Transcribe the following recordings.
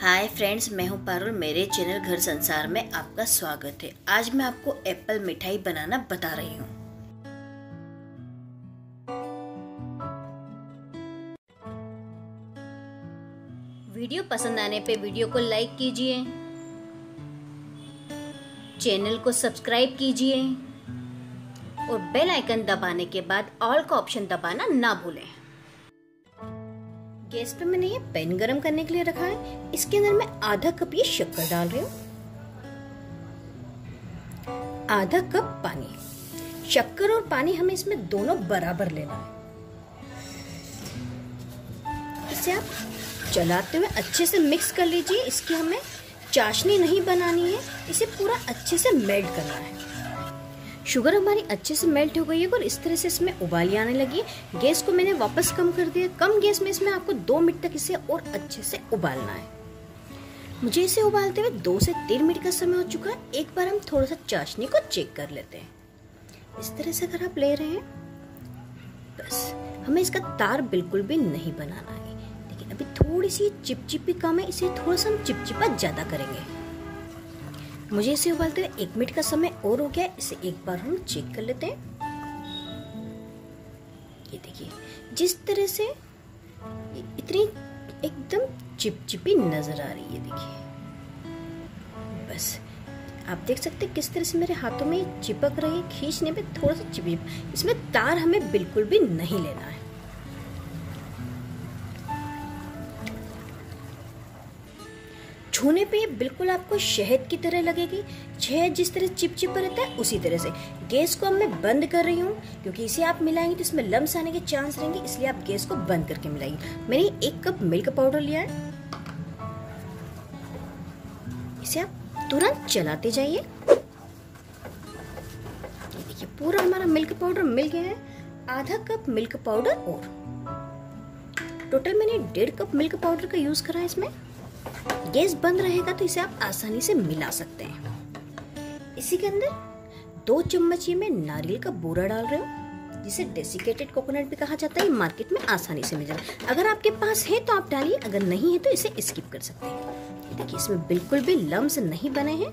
Hi friends, मैं हूं पारुल। मेरे चैनल घर संसार में आपका स्वागत है। आज मैं आपको एप्पल मिठाई बनाना बता रही हूं। वीडियो पसंद आने पे वीडियो को लाइक कीजिए, चैनल को सब्सक्राइब कीजिए और बेल आइकन दबाने के बाद ऑल का ऑप्शन दबाना ना भूलें। गैस पे मैंने ये पैन गरम करने के लिए रखा है। इसके अंदर मैं आधा कप ये शक्कर डाल रही हूँ, आधा कप पानी। शक्कर और पानी हमें इसमें दोनों बराबर लेना है। इसे आप चलाते हुए अच्छे से मिक्स कर लीजिए। इसकी हमें चाशनी नहीं बनानी है, इसे पूरा अच्छे से मेल्ट करना है। शुगर हमारी अच्छे से मेल्ट हो गई है और इस तरह से इसमें उबाली आने लगी। गैस को मैंने वापस कम कर दिया। कम गैस में इसमें आपको 2 मिनट तक इसे और अच्छे से उबालना है। मुझे इसे उबालते हुए 2 से 3 मिनट का समय हो चुका है। एक बार हम थोड़ा सा चाशनी को चेक कर लेते हैं। इस तरह से अगर आप ले रहे हैं, बस हमें इसका तार बिल्कुल भी नहीं बनाना है। लेकिन अभी थोड़ी सी चिपचिपी कम है, इसे थोड़ा सा हम चिपचिपा ज़्यादा करेंगे। मुझे इसे उबालते हुए 1 मिनट का समय और हो गया। इसे एक बार हम चेक कर लेते हैं। ये देखिए, जिस तरह से इतनी एकदम चिपचिपी नजर आ रही है। देखिए, बस आप देख सकते हैं किस तरह से मेरे हाथों में चिपक रही है। खींचने पे थोड़ा सा चिपचिप। इसमें तार हमें बिल्कुल भी नहीं लेना है। छूने पे बिल्कुल आपको शहद की तरह लगेगी। शहद जिस तरह चिपचिपा रहता है उसी तरह से। गैस को अब मैं बंद कर रही हूँ, क्योंकि इसे आप मिलाएंगे तो इसमें लम्स आने के चांस रहेंगे, इसलिए आप गैस को बंद करके मिलाएंगे। मैंने 1 कप मिल्क पाउडर लिया है। इसे आप तुरंत चलाते जाइए। ये देखिए, पूरा हमारा मिल्क पाउडर मिल गया है। आधा कप मिल्क पाउडर और टोटल मैंने 1.5 कप मिल्क पाउडर का यूज करा है। इसमें गैस बंद रहेगा तो इसे आप आसानी से मिला सकते हैं। इसी के अंदर 2 चम्मच ये मैं नारियल का बूरा डाल रही हूँ, जिसे डेसिकेटेड कोकोनट भी कहा जाता है। मार्केट में आसानी से मिल जाता है। अगर आपके पास है तो आप डालिए, अगर नहीं है तो इसे स्किप कर सकते हैं। देखिए, इसमें बिल्कुल भी लम्स नहीं बने हैं।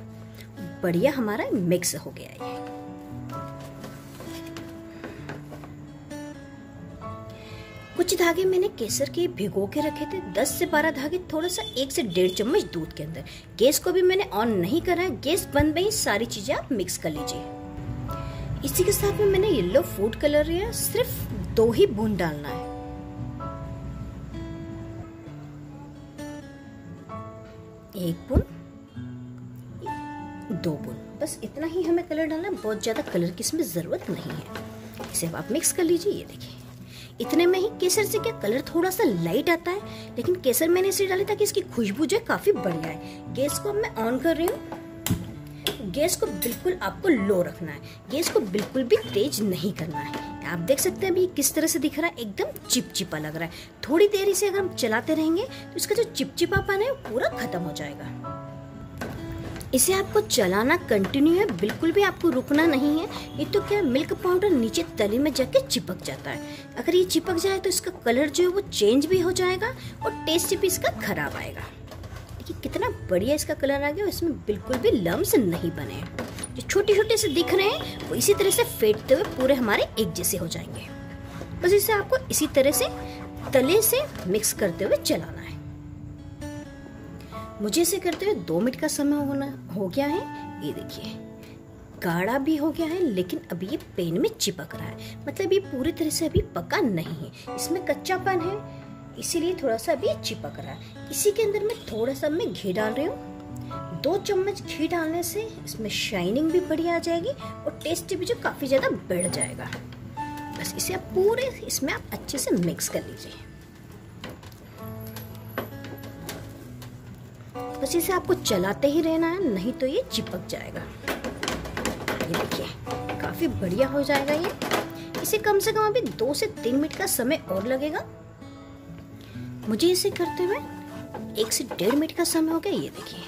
बढ़िया हमारा मिक्स हो गया है। कुछ धागे मैंने केसर के भिगो के रखे थे, 10 से 12 धागे। थोड़ा सा 1 से 1.5 चम्मच दूध के अंदर। गैस को भी मैंने ऑन नहीं करा है। गैस बंद में ही सारी चीजें आप मिक्स कर लीजिए। इसी के साथ में मैंने येलो फूड कलर या सिर्फ 2 ही बूंद डालना है। एक बूंद, 2 बूंद, बस इतना ही हमें कलर डालना है। बहुत ज्यादा कलर की इसमें जरूरत नहीं है। इसे आप मिक्स कर लीजिए। ये देखिए, इतने में ही केसर से क्या कलर थोड़ा सा लाइट आता है, लेकिन केसर मैंने इसे डाली ताकि इसकी खुशबू जो है काफी बढ़िया है। गैस को अब मैं ऑन कर रही हूँ। गैस को बिल्कुल आपको लो रखना है। गैस को बिल्कुल भी तेज नहीं करना है। आप देख सकते हैं अभी किस तरह से दिख रहा है, एकदम चिपचिपा लग रहा है। थोड़ी देर इसे अगर हम चलाते रहेंगे तो इसका जो चिपचिपापन है वो पूरा खत्म हो जाएगा। इसे आपको चलाना कंटिन्यू है, बिल्कुल भी आपको रुकना नहीं है। ये तो क्या, मिल्क पाउडर नीचे तले में जाके चिपक जाता है। अगर ये चिपक जाए तो इसका कलर जो है वो चेंज भी हो जाएगा और टेस्ट भी इसका खराब आएगा। देखिए कितना बढ़िया इसका कलर आ गया। इसमें बिल्कुल भी लम्स नहीं बने। जो छोटे छोटे से दिख रहे हैं वो इसी तरह से फेंटते हुए पूरे हमारे एक जैसे हो जाएंगे। बस इसे आपको इसी तरह से तले से मिक्स करते हुए चलाना है। मुझे इसे करते हुए 2 मिनट का समय हो गया है। ये देखिए, गाढ़ा भी हो गया है, लेकिन अभी ये पैन में चिपक रहा है। मतलब ये पूरी तरह से अभी पका नहीं है, इसमें कच्चापन है, इसीलिए थोड़ा सा अभी चिपक रहा है। इसी के अंदर मैं थोड़ा सा घी डाल रही हूँ। 2 चम्मच घी डालने से इसमें शाइनिंग भी बढ़िया आ जाएगी और टेस्ट भी जो काफ़ी ज़्यादा बढ़ जाएगा। बस इसे आप पूरे इसमें आप अच्छे से मिक्स कर लीजिए। बस इसे आपको चलाते ही रहना है, नहीं तो ये चिपक जाएगा। ये देखिए, काफी बढ़िया हो जाएगा ये। इसे कम से कम अभी 2 से 3 मिनट का समय और लगेगा। मुझे इसे करते हुए 1 से 1.5 मिनट का समय हो गया। ये देखिए,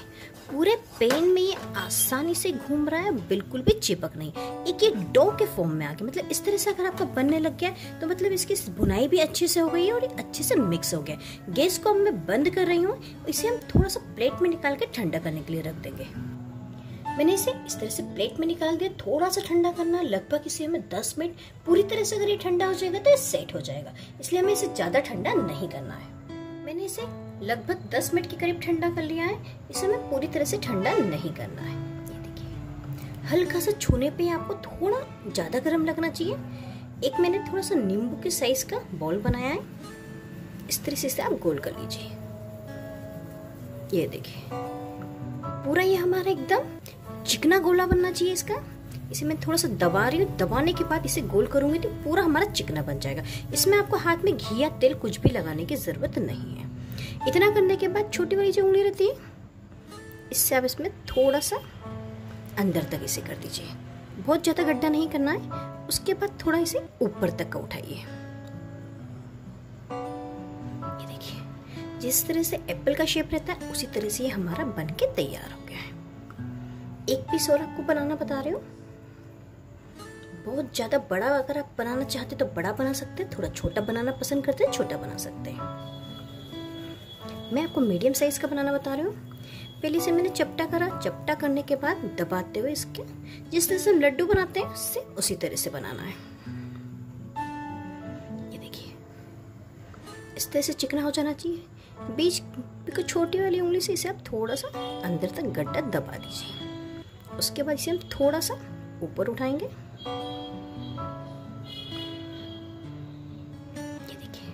पूरे पेन में ये आसानी से घूम रहा है, बिल्कुल भी चिपक नहीं। एक ये डो के फॉर्म में आ गया, मतलब इस तरह से अगर आपका बनने लग गया तो मतलब इसकी बुनाई भी अच्छे से हो गई है और ये अच्छे से मिक्स हो गया। गैस को अब मैं बंद कर रही हूँ। इसे हम थोड़ा सा प्लेट में निकाल के ठंडा करने के लिए रख देंगे। मैंने इसे इस तरह से प्लेट में निकाल दिया, थोड़ा सा ठंडा करना, लगभग इसे हमें 10 मिनट पूरी तरह से अगर ये ठंडा हो जाएगा तो ये सेट हो जाएगा, इसलिए हमें इसे ज़्यादा ठंडा नहीं करना है। मैंने इसे लगभग 10 मिनट के करीब ठंडा कर लिया है, इसे हमें पूरी तरह से ठंडा नहीं करना है। ये देखिए, हल्का सा छूने पर आपको थोड़ा ज़्यादा गर्म लगना चाहिए। एक मैंने थोड़ा सा नींबू के साइज़ का बॉल बनाया है, इस तरह से आप गोल कर लीजिए। ये देखिए, पूरा ये हमारा एकदम चिकना गोला बनना चाहिए इसका। इसे मैं थोड़ा सा दबा रही हूँ, दबाने के बाद इसे गोल करूंगी तो पूरा हमारा चिकना बन जाएगा। इसमें आपको हाथ में घी या तेल कुछ भी लगाने की ज़रूरत नहीं है। इतना करने के बाद छोटी वाली जो उंगली रहती है, इससे आप इसमें थोड़ा सा अंदर तक इसे कर दीजिए, बहुत ज़्यादा गड्ढा नहीं करना है। उसके बाद थोड़ा इसे ऊपर तक का उठाइए। ये देखिए, जिस तरह से एप्पल का शेप रहता है उसी तरह से ये हमारा बन के तैयार हो गया है। एक पीस और आपको बनाना बता रहे हो। बहुत ज़्यादा बड़ा अगर आप बनाना चाहते तो बड़ा बना सकते हैं, थोड़ा छोटा बनाना पसंद करते हैं छोटा बना सकते हैं। मैं आपको मीडियम साइज का बनाना बता रही हूँ। पहले से मैंने चपटा करा, चपटा करने के बाद दबाते हुए इसके जिस तरह से हम लड्डू बनाते हैं उससे उसी तरह से बनाना है। ये देखिए, इस तरह से चिकना हो जाना चाहिए। बीच को छोटी वाली उंगली से इसे आप थोड़ा सा अंदर तक गड्ढा दबा दीजिए। उसके बाद इसे हम थोड़ा सा ऊपर उठाएंगे। ये देखिए,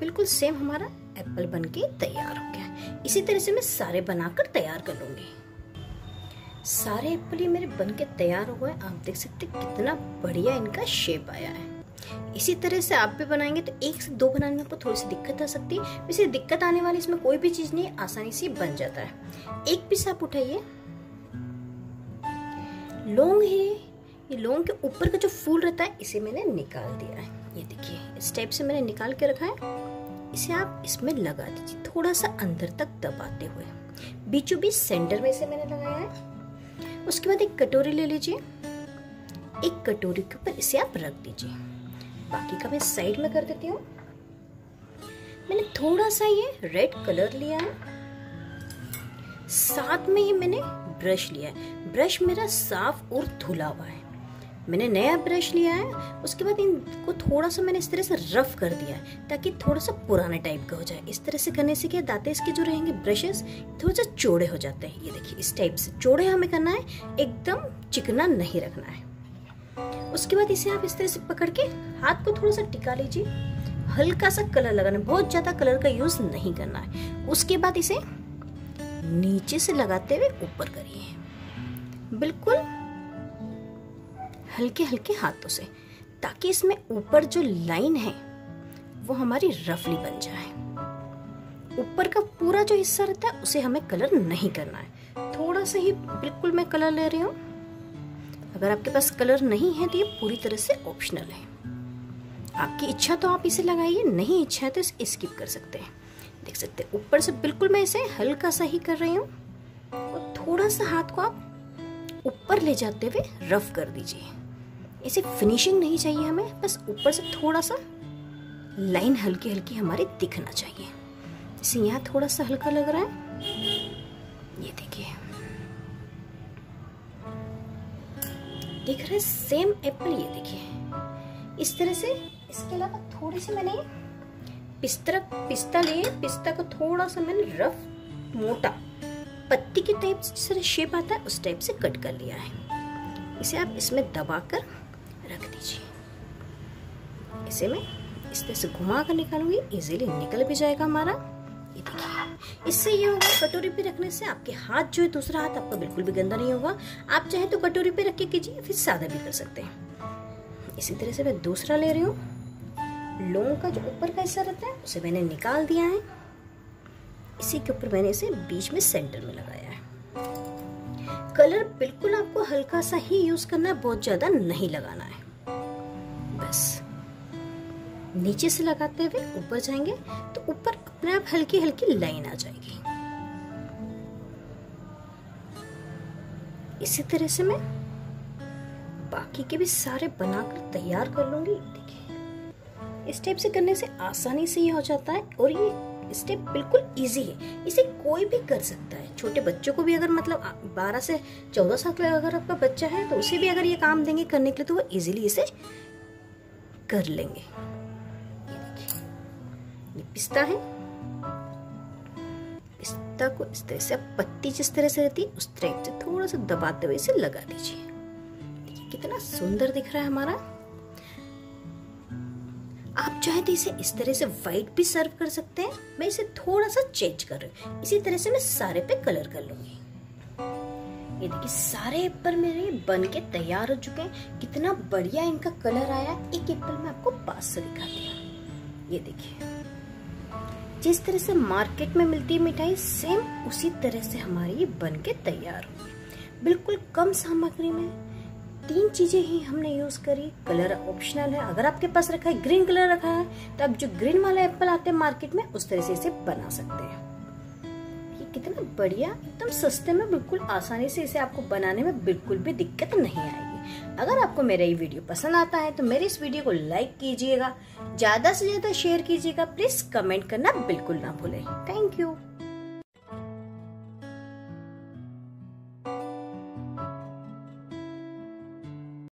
बिल्कुल सेम हमारा एप्पल बनके तैयार हो गया। इसी तरह से मैं सारे बनाकर तैयार कर लूंगी। सारे एप्पल ही मेरे बनके तैयार हो गए। आप देख सकते कितना बढ़िया इनका शेप आया है। इसी तरह से आप भी बनाएंगे तो एक से दो बनाने में आपको थोड़ी सी दिक्कत आ सकती है। वैसे दिक्कत आने वाली इसमें कोई भी चीज़ नहीं, आसानी से बन जाता है। एक पीस आप उठाइए। लौंग है, ये लौंग के ऊपर का जो फूल रहता है इसे मैंने निकाल दिया है। ये देखिए, इस टाइप से मैंने निकाल के रखा है। इसे आप इसमें लगा दीजिए, थोड़ा सा अंदर तक दबाते हुए। बीचों बीच सेंटर में इसे मैंने लगाया है। उसके बाद एक कटोरी ले लीजिए, एक कटोरी के ऊपर इसे आप रख दीजिए। बाकी का मैं साइड में कर देती हूँ। मैंने थोड़ा सा ये रेड कलर लिया है, साथ में ही मैंने ब्रश लिया है। ब्रश मेरा साफ और धुला हुआ है, मैंने नया ब्रश लिया है। उसके बाद इनको थोड़ा सा मैंने इस तरह से रफ कर दिया है ताकि थोड़ा सा पुराने टाइप का हो जाए। इस तरह से करने से क्या दांते इसके जो रहेंगे ब्रशेस थोड़ा सा चौड़े हो जाते हैं। ये देखिए, इस टाइप से चौड़े हमें करना है, एकदम चिकना नहीं रखना है। उसके बाद इसे आप इस तरह से पकड़ के हाथ को थोड़ा सा टिका लीजिए। हल्का सा कलर लगाना, बहुत ज़्यादा कलर का यूज़ नहीं करना है। उसके बाद इसे नीचे से लगाते हुए ऊपर करिए, बिल्कुल हल्के हल्के हाथों से, ताकि इसमें ऊपर जो लाइन है वो हमारी रफली बन जाए। ऊपर का पूरा जो हिस्सा रहता है उसे हमें कलर नहीं करना है, थोड़ा सा ही बिल्कुल मैं कलर ले रही हूँ। अगर आपके पास कलर नहीं है तो ये पूरी तरह से ऑप्शनल है, आपकी इच्छा तो आप इसे लगाइए, नहीं इच्छा है तो इसे स्किप कर सकते हैं। देख सकते हैं ऊपर से बिल्कुल मैं इसे हल्का सा ही कर रही हूँ और थोड़ा सा हाथ को आप ऊपर ले जाते हुए रफ कर दीजिए। इसे फिनिशिंग नहीं चाहिए हमें, बस ऊपर से थोड़ा सा लाइन हल्की हल्की हमारी दिखना चाहिए। इसे यहाँ थोड़ा सा हल्का लग रहा है। ये देखिए, दिख रहा है सेम एप्पल। ये देखिए, इस तरह से। इसके अलावा थोड़ी सी मैंने पिस्ता लिए, पिस्ता को थोड़ा सा मैंने रफ मोटा पत्ती के टाइप से शेप आता है उस टाइप से कट कर लिया है। इसे आप इसमें दबाकर रख दीजिए। इसे मैं इस तरह से घुमा कर निकालूंगी, इजीली निकल भी जाएगा हमारा। ये देखिए, इससे ये होगा कटोरी पे रखने से आपके हाथ जो है दूसरा हाथ आपका बिल्कुल भी गंदा नहीं होगा। आप चाहे तो कटोरी पे रख के कीजिए, फिर सादा भी कर सकते हैं। इसी तरह से मैं दूसरा ले रही हूँ। लौंग का जो ऊपर का हिस्सा रहता है उसे मैंने निकाल दिया है। इसी के ऊपर मैंने इसे बीच में सेंटर में लगाया है। कलर बिल्कुल आपको हल्का सा ही यूज करना है, बहुत ज्यादा नहीं लगाना है। बस नीचे से लगाते हुए ऊपर जाएंगे तो ऊपर अपने आप हल्की हल्की लाइन आ जाएगी। इसी तरह से मैं बाकी के भी सारे बनाकर तैयार कर लूंगी। देखिए इस स्टेप से करने से आसानी से ये हो जाता है और ये स्टेप बिल्कुल इजी है, इसे कोई भी कर सकता है। छोटे बच्चों को भी अगर मतलब 12 से 14 साल का अगर आपका बच्चा है तो उसे भी अगर ये काम देंगे करने के लिए तो वो इजीली इसे कर लेंगे। ये देखिए ये पिस्ता है, पिस्ता को इस तरह से पत्ती जिस तरह से रहती है उस तरह से थोड़ा सा दबाते हुए इसे लगा दीजिए। कितना सुंदर दिख रहा है हमारा। आप चाहे तो इसे इस तरह से व्हाइट भी सर्व कर सकते हैं। मैं इसे थोड़ा सा चेंज कर रही हूँ, इसी तरह से मैं सारे पे कलर कर लूंगी। ये देखिए सारे एप्पल मेरे बन के तैयार हो चुके हैं। कितना बढ़िया इनका कलर आया। एक एप्पल में आपको 500 दिखा दिया। ये देखिए जिस तरह से मार्केट में मिलती है मिठाई सेम उसी तरह से हमारी ये बन के तैयार होगी। बिल्कुल कम सामग्री में 3 चीजें ही हमने यूज करी। कलर ऑप्शनल है, अगर आपके पास रखा है ग्रीन कलर रखा है तो आप जो ग्रीन वाला एप्पल आते हैं मार्केट में उस तरह से इसे बना सकते हैं। ये कितना बढ़िया एकदम सस्ते में बिल्कुल आसानी से इसे आपको बनाने में बिल्कुल भी दिक्कत नहीं आएगी। अगर आपको मेरा ये वीडियो पसंद आता है तो मेरे इस वीडियो को लाइक कीजिएगा, ज्यादा से ज्यादा शेयर कीजिएगा, प्लीज कमेंट करना बिल्कुल ना भूलें। Thank you.